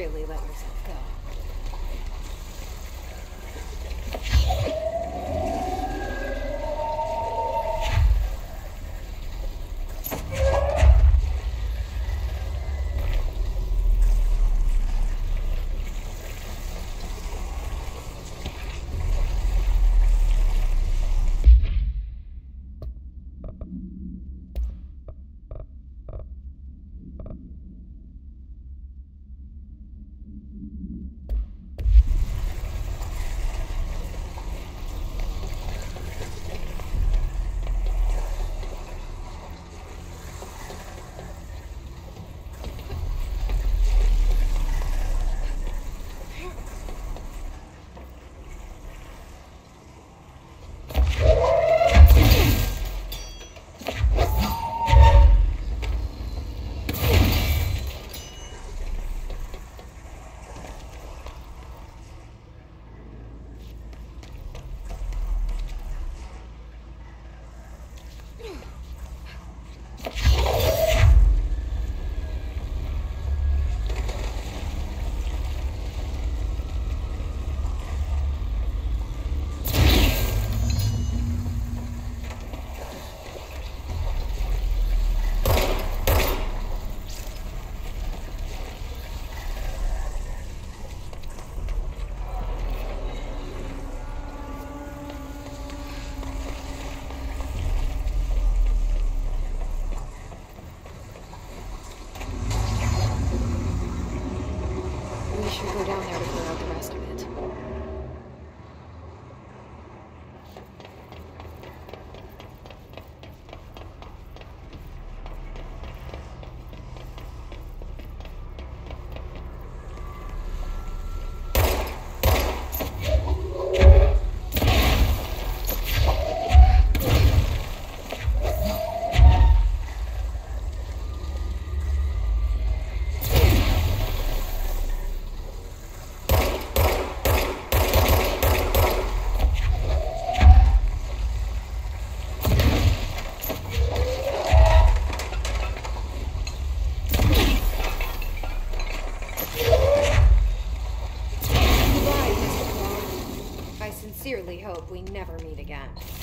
really let yourself go. I sincerely hope we never meet again.